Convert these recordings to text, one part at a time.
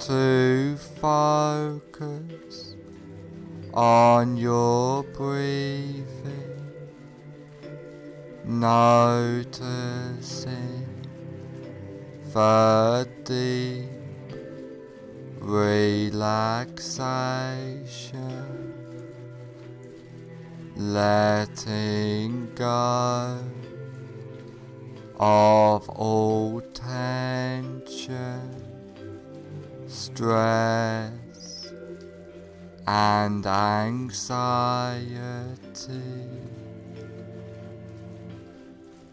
to focus on your breathing, noticing the deep relaxation, letting go of all tension, stress and anxiety,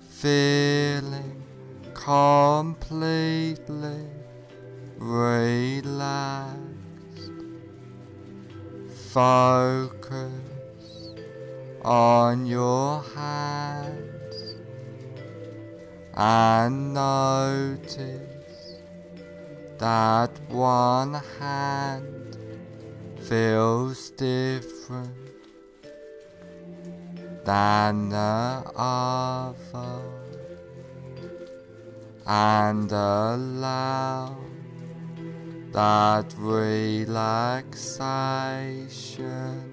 feeling completely relaxed. Focus on your hands and notice that one hand feels different than the other, and allow that relaxation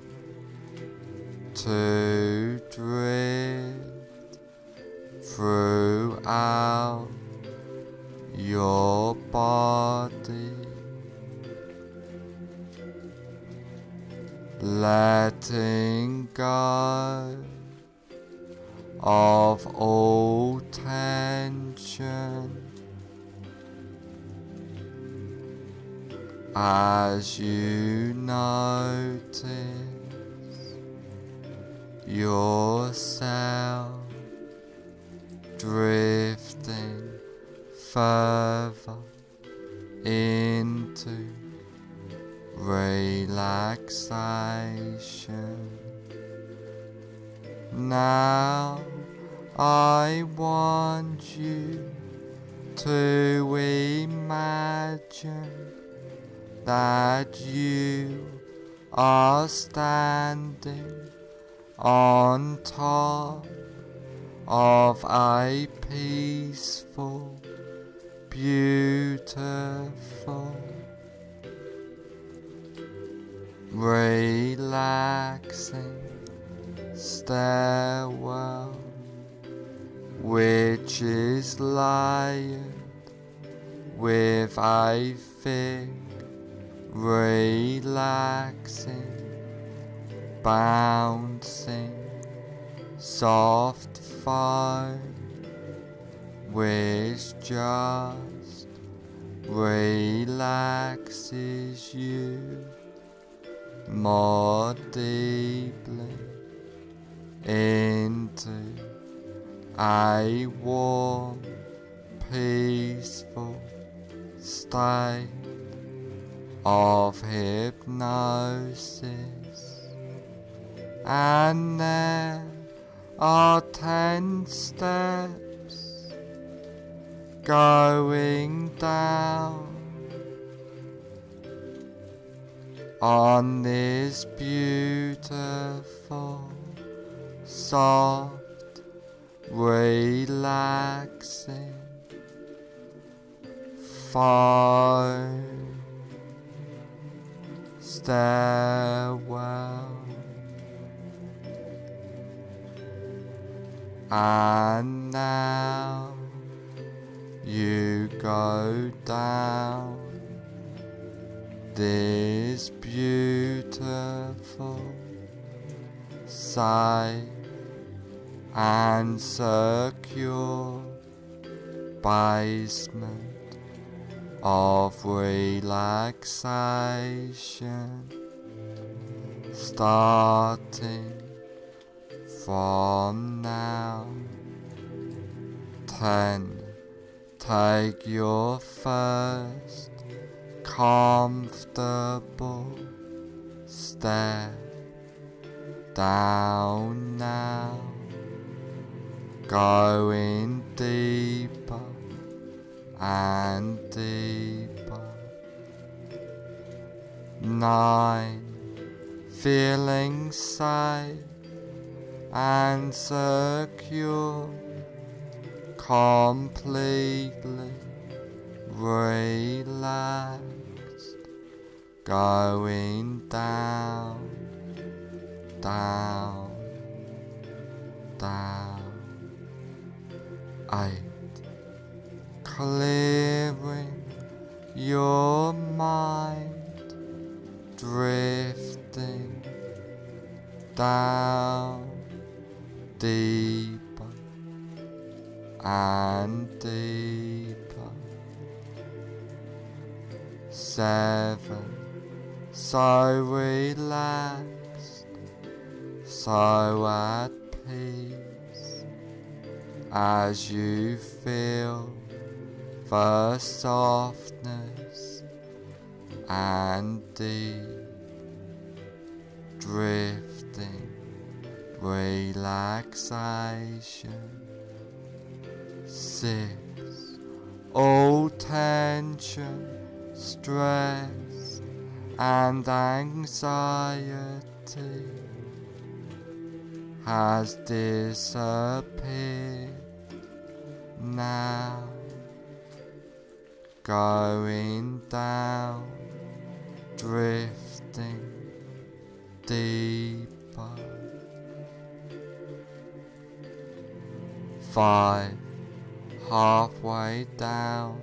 to drift throughout your body, letting go of all tension as you notice yourself drifting further into relaxation. Now I want you to imagine that you are standing on top of a peaceful, beautiful, relaxing stairwell, which is lined with a thick, relaxing, bouncing, soft foam, which just relaxes you more deeply into a warm, peaceful state of hypnosis. And there are 10 steps going down on this beautiful, soft, relaxing foam stairwell. And now you go down this beautiful, safe and secure basement of relaxation, starting from now. 10 Take your first comfortable step down now, going deeper and deeper. 9, feeling safe and secure, completely relaxed, going down, down, down. 8, clearing your mind, drifting down, deeper and deeper. 7, so relaxed, so at peace, as you feel the softness and deep drifting relaxation. 6, all tension, stress and anxiety has disappeared now, going down, drifting deeper. 5, halfway down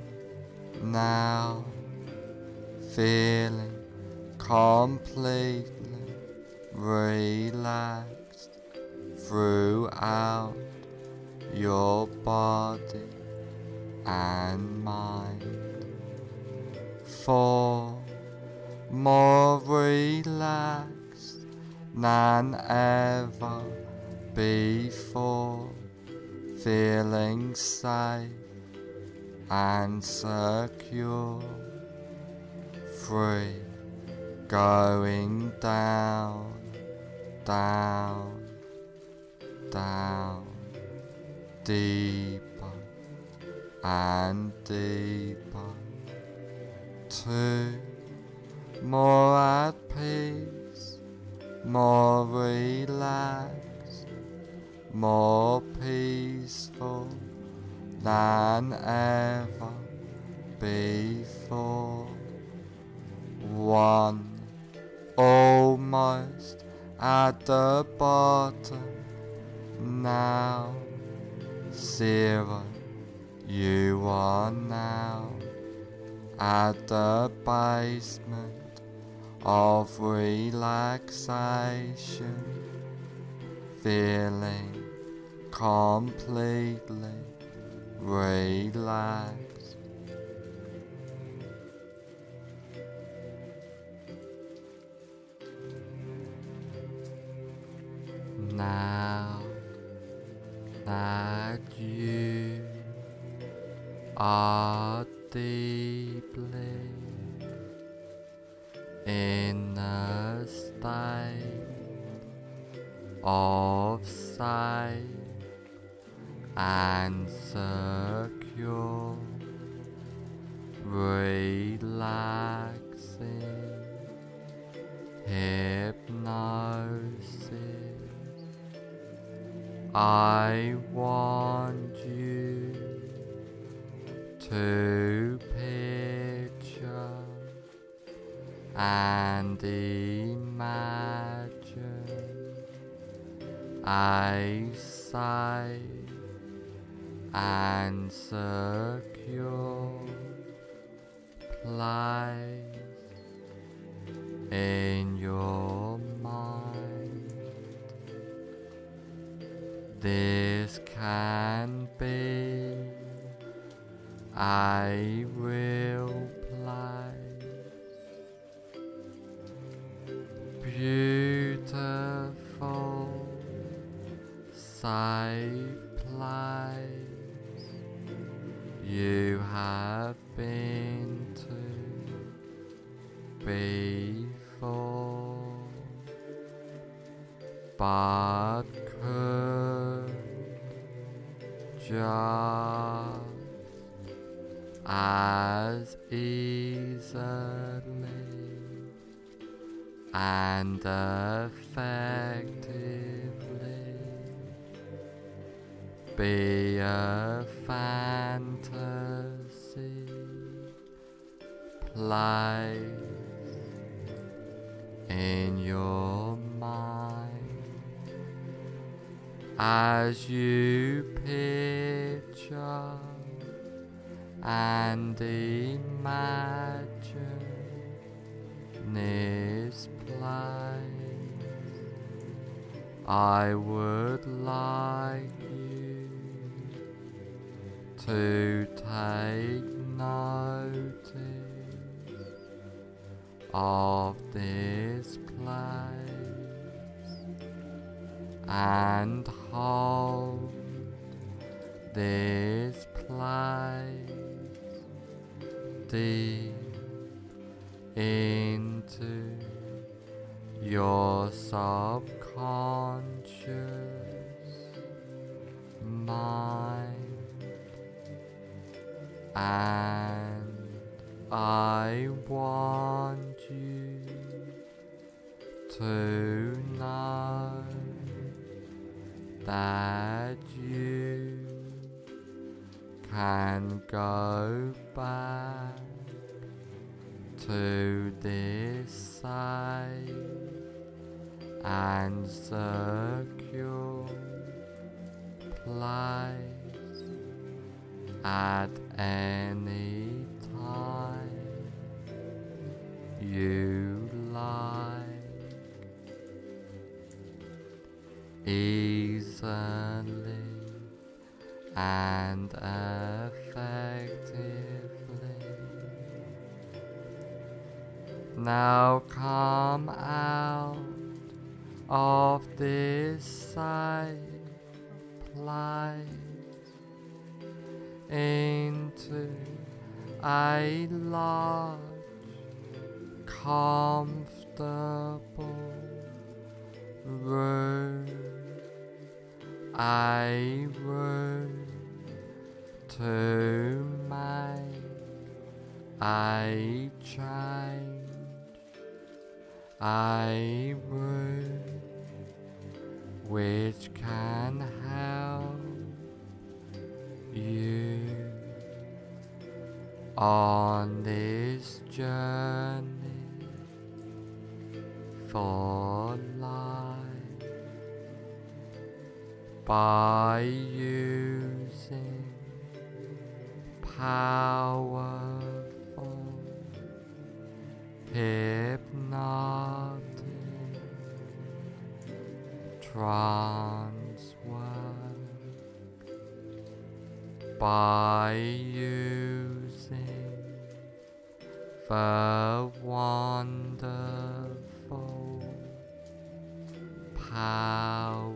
now, feeling completely relaxed throughout your body and mind. 4, more relaxed than ever before, feeling safe and secure. 3, going down, down, down, deeper and deeper. 2, more at peace, more relaxed, more peaceful than ever before. 1, almost at the bottom now. 0, you are now at the basement of relaxation, feeling completely relaxed. Now that you are deeply in a state of safe and secure relaxing hypnosis, I want you to picture and imagine a safe and secure place in your mind. This can be a real place, beautiful, safe place. You have been to before, but could just as easily and effectively be a fantasy place in your mind as you picture and imagine this place. I would like to take notice of this place and hold this place deep into your subconscious mind. And I want you to know that you can go back to this safe and secure place at any time you like, easily and effectively. Now come out of this safe place into a large, comfortable room, a room to make a change, a room which can help you on this journey for life by using powerful hypnotic trance work, by using the wonderful powers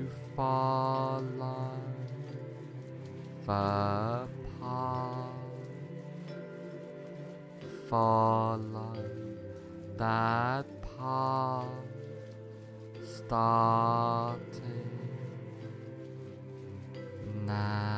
follow the path, follow that path starting now.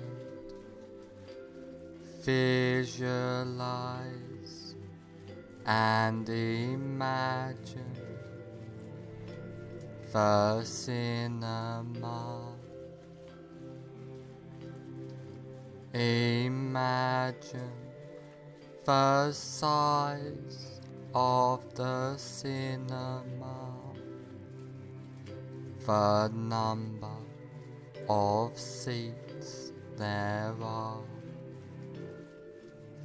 Visualize and imagine the cinema. Imagine the size of the cinema, the number of seats there are,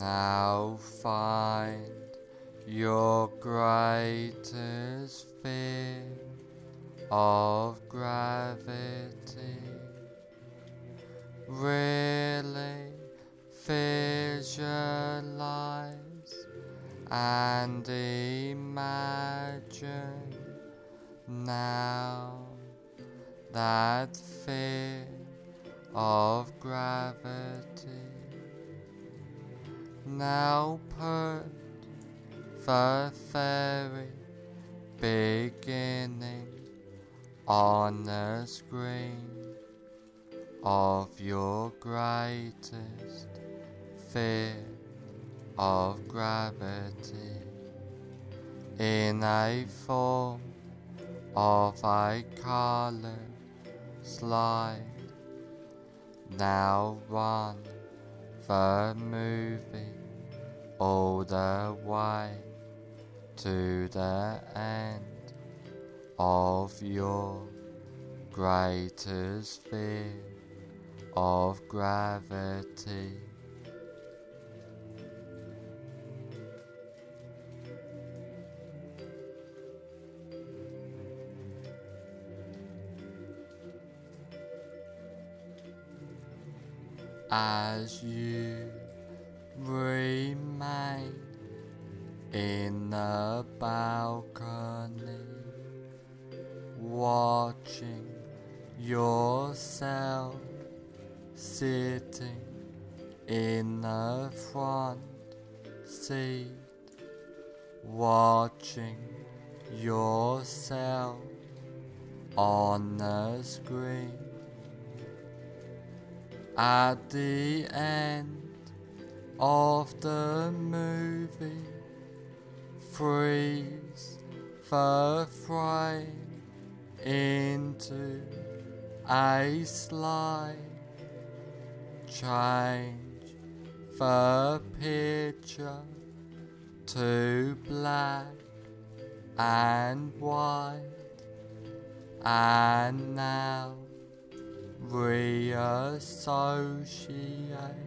Now find your greatest fear of gravity. Really visualize and imagine now that fear of gravity. Now put the very beginning on the screen of your greatest fear of gravity in a form of a colored slide. Now run the movie all the way to the end of your greatest fear of gravity. As you remain in the balcony, watching yourself sitting in the front seat, watching yourself on the screen. At the end of the movie, freeze the frame into a slide, change the picture to black and white, and now reassociate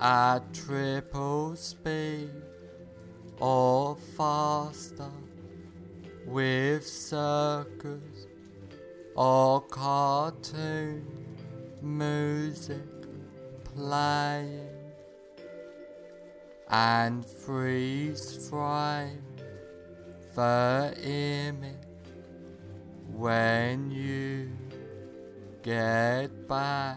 at triple speed or faster, with circus or cartoon music playing, and freeze frame the image when you get back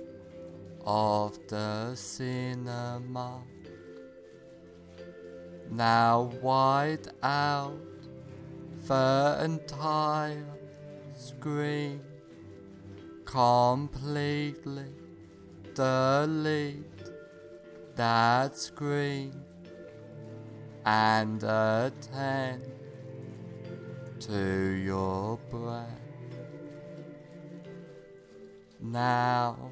of the cinema. Now wide out the entire screen, completely delete that screen and attend to your breath. Now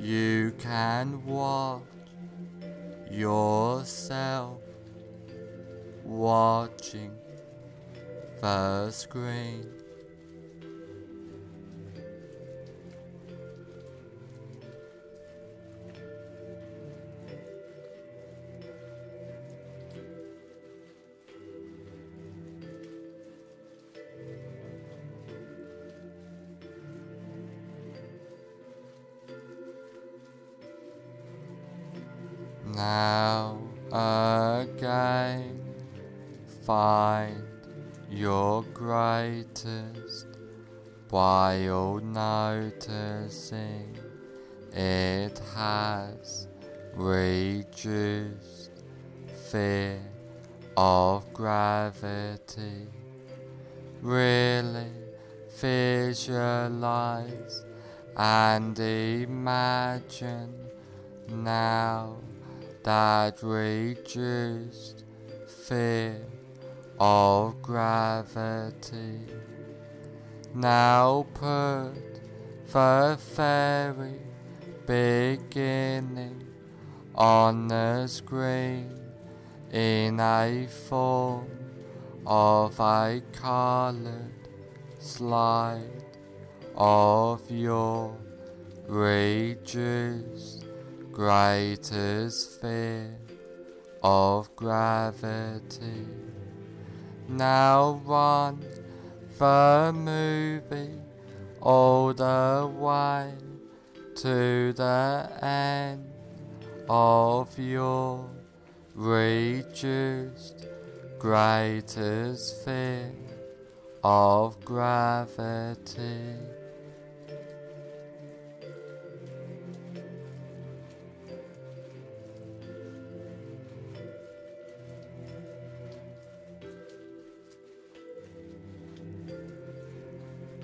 you can watch yourself watching the screen. Now again, find your greatest while noticing it has reduced fear of gravity. Really visualize and imagine now that reduced fear of gravity. Now put the very beginning on the screen in a form of a colored slide of your reduced greatest fear of gravity. Now run the movie all the way to the end of your reduced greatest fear of gravity.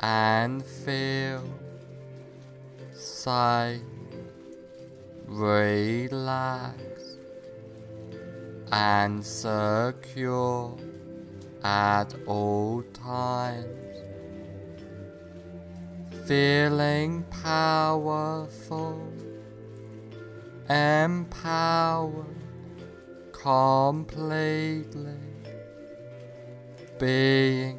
and feel safe, relaxed, and secure at all times, feeling powerful, empowered, completely, being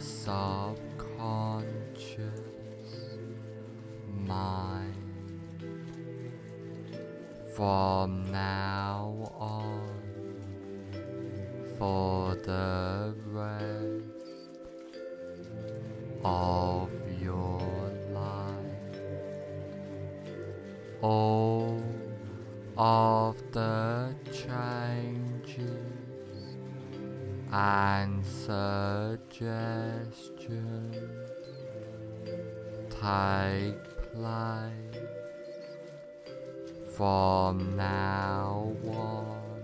subconscious mind. From now on, for the rest of your life, all of the changes and suggestions take place. From now on,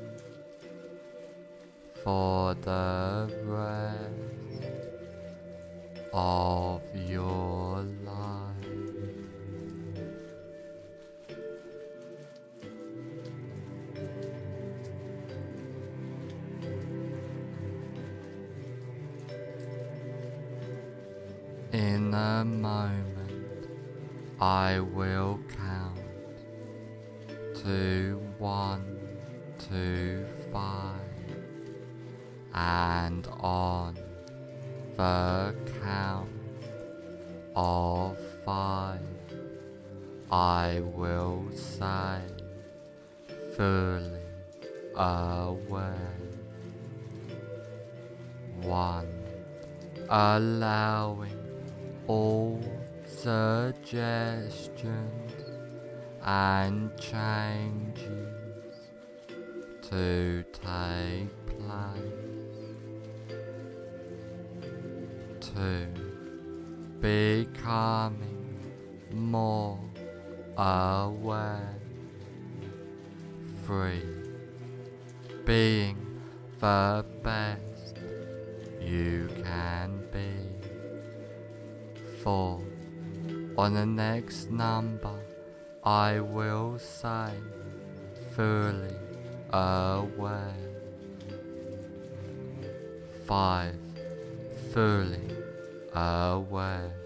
for the rest of your life. In a moment, I will count 2, 1, 2, 5, and on the count of 5, I will say, fully aware. 1, allowing all suggestions and changes to take place. 2, becoming more aware. 3, being the best you can be. 4, on the next number I will say, fully aware. 5, fully aware.